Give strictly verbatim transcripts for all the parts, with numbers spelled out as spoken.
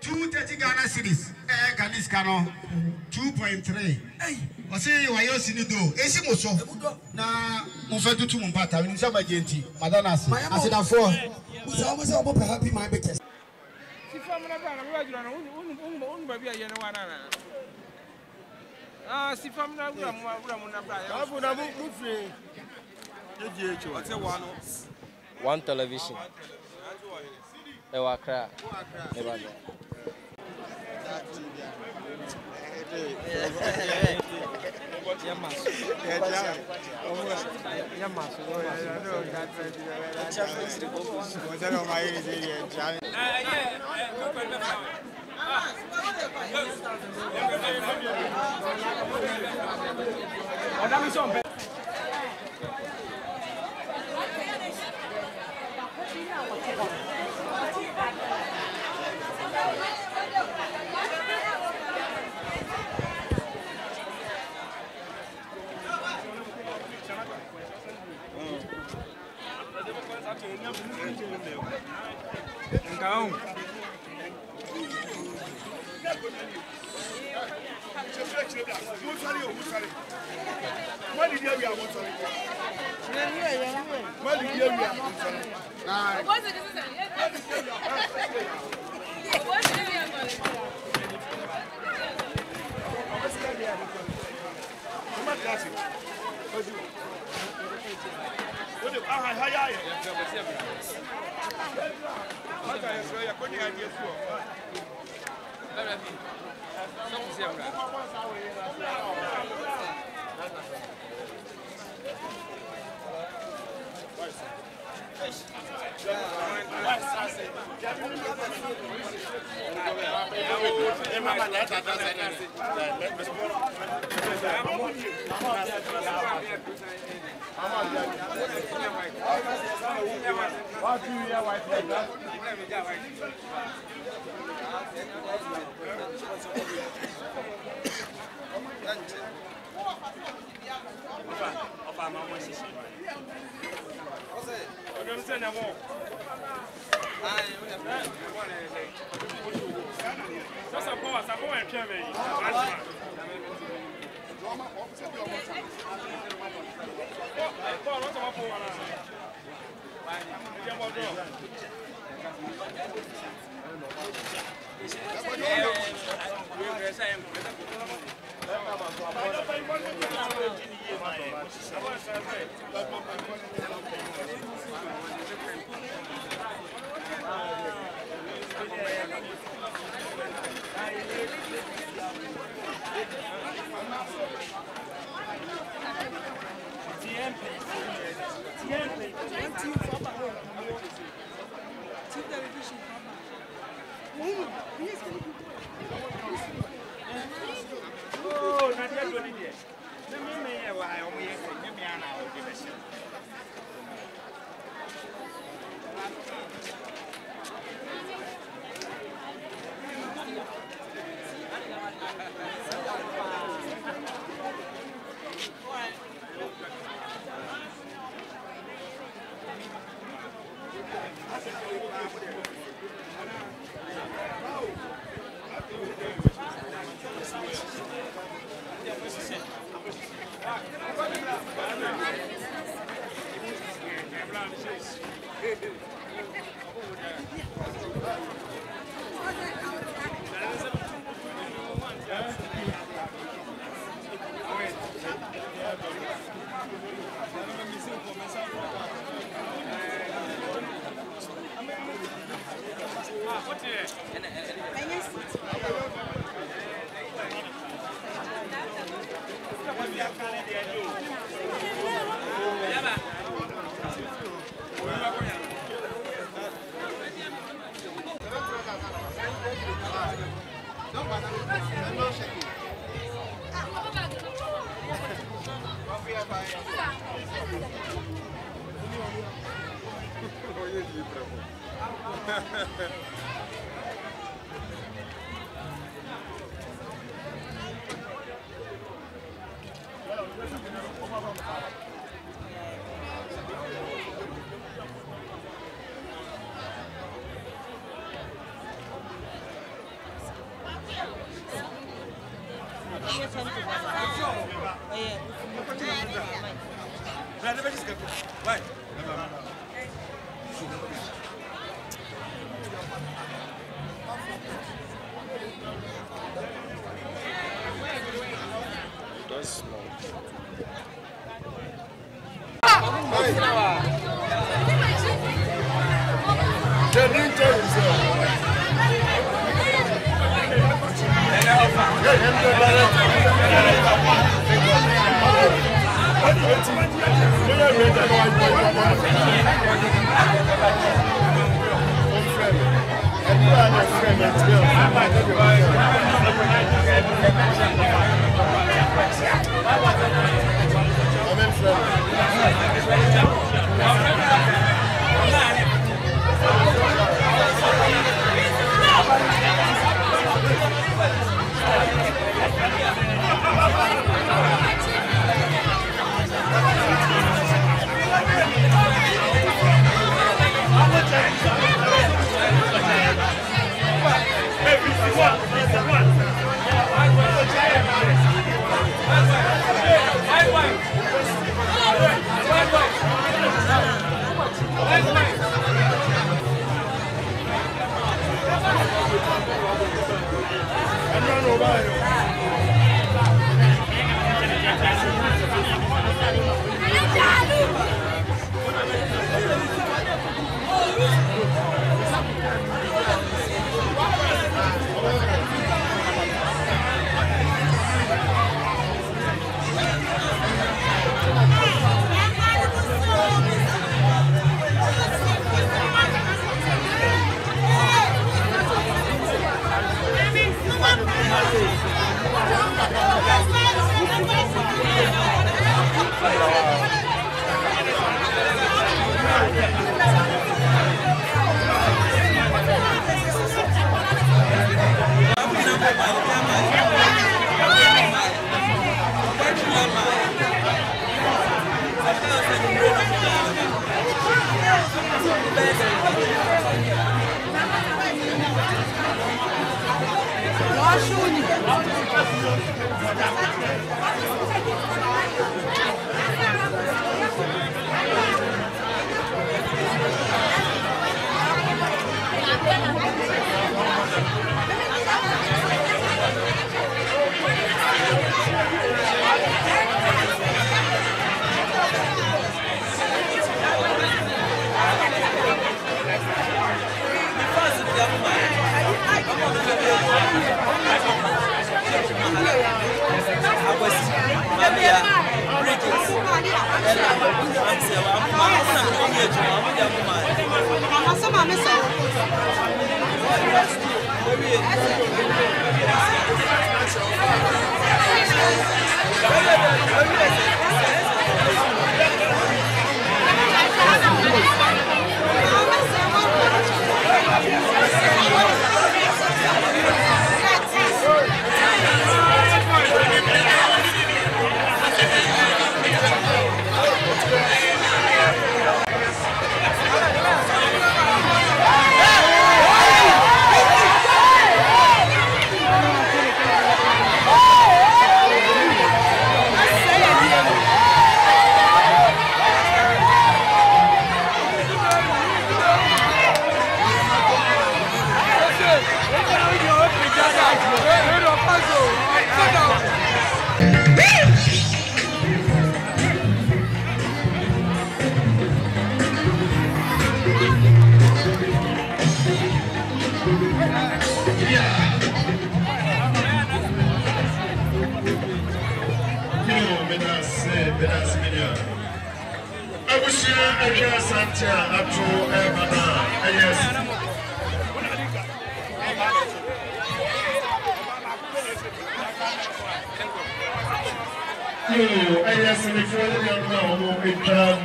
two thirty Ghana cities, eh, Ghanis Kano, two point three. Hey, I say, why you see the door? Is it also now? Move to two Mumpata, we need some agenti, Madana. I said, I'm for who's always about happy my biggest. She found Ah, she found out. One television. They were crying. They were there. Thank you.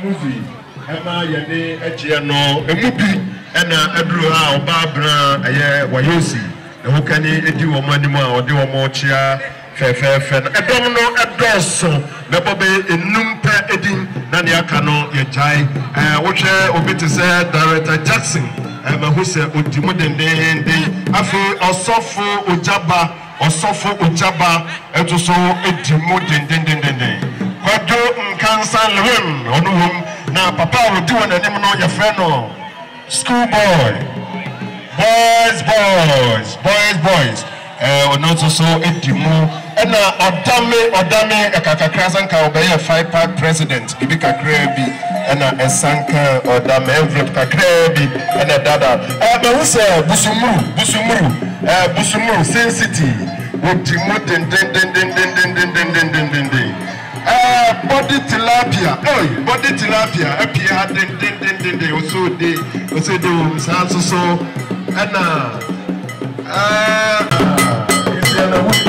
Movie, Emma, your name, Etienne, a movie, and a blue hour, Barbara, a year, Wayosi, the Hokani, a duo manima, or duo mochia, F F, and a domino at Dorso, the Bobby, a numper eating, Nania Cano, a child, and what Obiti said, Director Jackson, and who said, Udimuden, I feel also for Ujaba, also for Ujaba, and to so a Dimuden, den den den den. Quadro and Cancer, Lewin, on whom now Papa will do an animal, your friend, schoolboy, boys, boys, boys, boys, and also so empty more. And now, Odame, Odame, a Kakakazan Kaobaya, five pack president, Ibika Krebi, and a Sanka, Odame, Everett Kakrebi, and a Dada. Abusa, Busumu, Busumu, Busumu, Sin City, Wotimut, and then, then, then, then, then, then, then, then, then, then, Uh, body tilapia, oh, body tilapia, a pia, then, then, then, then, also they, also do, so, so, and now, ah, it's the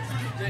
One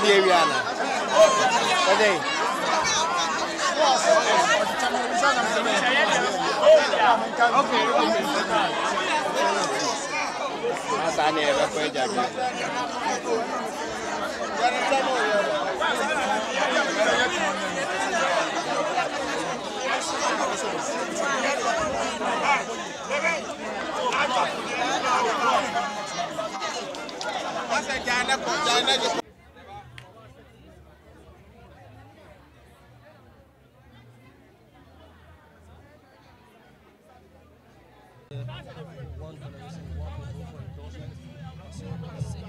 donation, one for endorsement.